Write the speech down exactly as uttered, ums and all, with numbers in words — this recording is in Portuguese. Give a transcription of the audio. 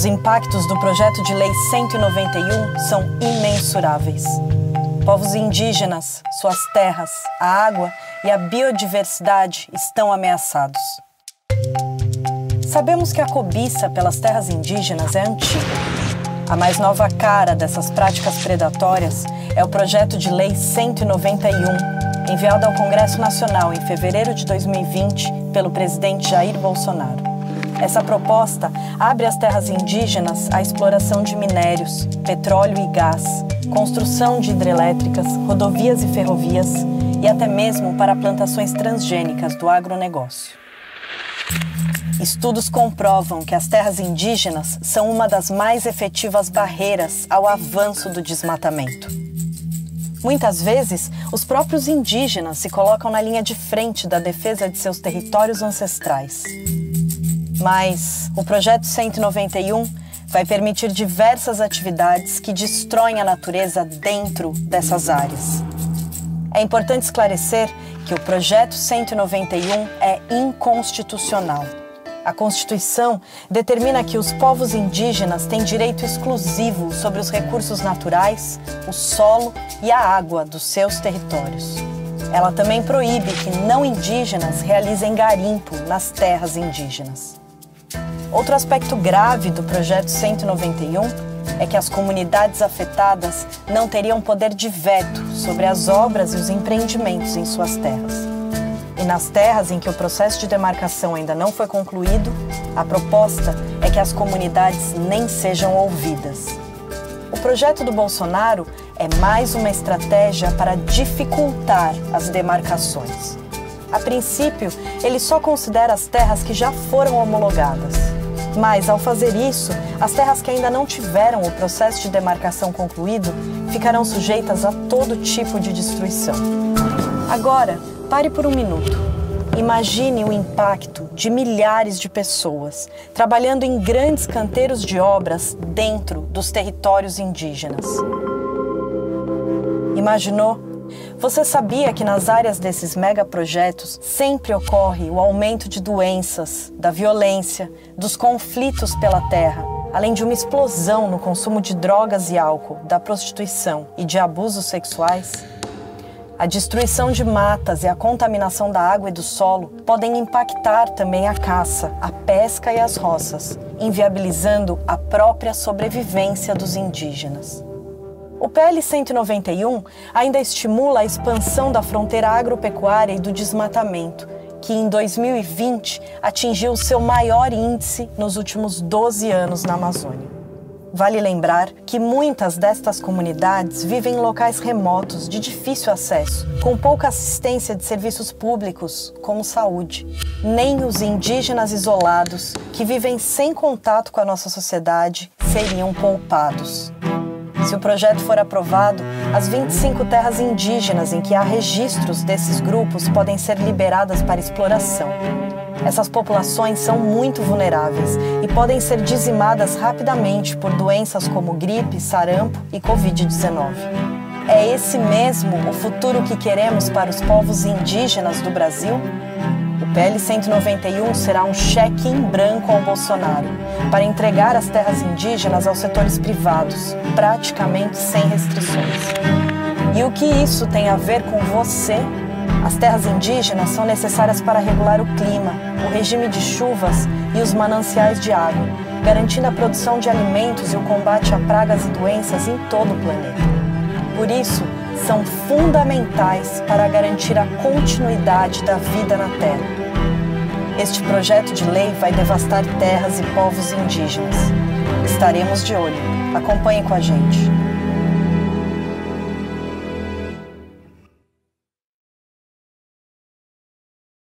os impactos do Projeto de Lei cento e noventa e um são imensuráveis. Povos indígenas, suas terras, a água e a biodiversidade estão ameaçados. Sabemos que a cobiça pelas terras indígenas é antiga. A mais nova cara dessas práticas predatórias é o Projeto de Lei cento e noventa e um, enviado ao Congresso Nacional em fevereiro de dois mil e vinte pelo presidente Jair Bolsonaro. Essa proposta abre as terras indígenas à exploração de minérios, petróleo e gás, construção de hidrelétricas, rodovias e ferrovias e até mesmo para plantações transgênicas do agronegócio. Estudos comprovam que as terras indígenas são uma das mais efetivas barreiras ao avanço do desmatamento. Muitas vezes, os próprios indígenas se colocam na linha de frente da defesa de seus territórios ancestrais. Mas o Projeto cento e noventa e um vai permitir diversas atividades que destroem a natureza dentro dessas áreas. É importante esclarecer que o Projeto cento e noventa e um é inconstitucional. A Constituição determina que os povos indígenas têm direito exclusivo sobre os recursos naturais, o solo e a água dos seus territórios. Ela também proíbe que não indígenas realizem garimpo nas terras indígenas. Outro aspecto grave do Projeto cento e noventa e um é que as comunidades afetadas não teriam poder de veto sobre as obras e os empreendimentos em suas terras. E nas terras em que o processo de demarcação ainda não foi concluído, a proposta é que as comunidades nem sejam ouvidas. O projeto do Bolsonaro é mais uma estratégia para dificultar as demarcações. A princípio, ele só considera as terras que já foram homologadas. Mas, ao fazer isso, as terras que ainda não tiveram o processo de demarcação concluído ficarão sujeitas a todo tipo de destruição. Agora, pare por um minuto. Imagine o impacto de milhares de pessoas trabalhando em grandes canteiros de obras dentro dos territórios indígenas. Imaginou? Você sabia que nas áreas desses megaprojetos sempre ocorre o aumento de doenças, da violência, dos conflitos pela terra, além de uma explosão no consumo de drogas e álcool, da prostituição e de abusos sexuais? A destruição de matas e a contaminação da água e do solo podem impactar também a caça, a pesca e as roças, inviabilizando a própria sobrevivência dos indígenas. O P L cento e noventa e um ainda estimula a expansão da fronteira agropecuária e do desmatamento, que em dois mil e vinte atingiu seu maior índice nos últimos doze anos na Amazônia. Vale lembrar que muitas destas comunidades vivem em locais remotos de difícil acesso, com pouca assistência de serviços públicos, como saúde. Nem os indígenas isolados, que vivem sem contato com a nossa sociedade, seriam poupados. Se o projeto for aprovado, as vinte e cinco terras indígenas em que há registros desses grupos podem ser liberadas para exploração. Essas populações são muito vulneráveis e podem ser dizimadas rapidamente por doenças como gripe, sarampo e covid dezenove. É esse mesmo o futuro que queremos para os povos indígenas do Brasil? O P L cento e noventa e um será um cheque em branco ao Bolsonaro para entregar as terras indígenas aos setores privados, praticamente sem restrições. E o que isso tem a ver com você? As terras indígenas são necessárias para regular o clima, o regime de chuvas e os mananciais de água, garantindo a produção de alimentos e o combate a pragas e doenças em todo o planeta. Por isso, são fundamentais para garantir a continuidade da vida na Terra. Este projeto de lei vai devastar terras e povos indígenas. Estaremos de olho. Acompanhe com a gente.